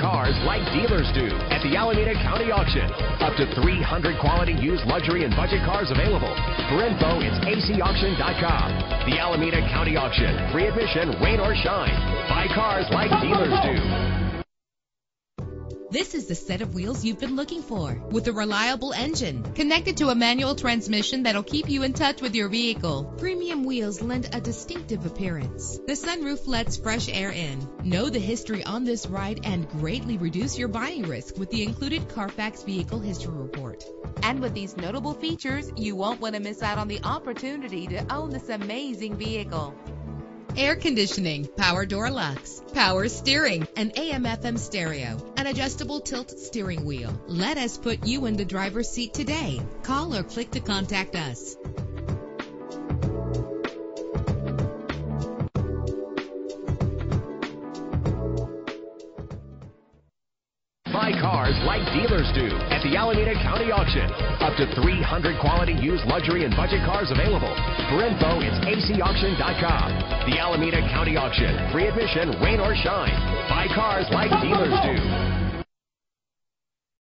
cars like dealers do at the Alameda County Auction. Up to 300 quality used luxury and budget cars available. For info, it's acauction.com. The Alameda County Auction. Free admission, rain or shine. Buy cars like dealers do. This is the set of wheels you've been looking for, with a reliable engine connected to a manual transmission that'll keep you in touch with your vehicle. Premium wheels lend a distinctive appearance. The sunroof lets fresh air in. Know the history on this ride and greatly reduce your buying risk with the included Carfax Vehicle History Report. And with these notable features, you won't want to miss out on the opportunity to own this amazing vehicle. Air conditioning, power door locks, power steering, an AM/FM stereo, an adjustable tilt steering wheel. Let us put you in the driver's seat today. Call or click to contact us. Buy cars like dealers do at the Alameda County Auction. Up to 300 quality used luxury and budget cars available. For info, it's acauction.com. The Alameda County Auction. Free admission, rain or shine. Buy cars like dealers do.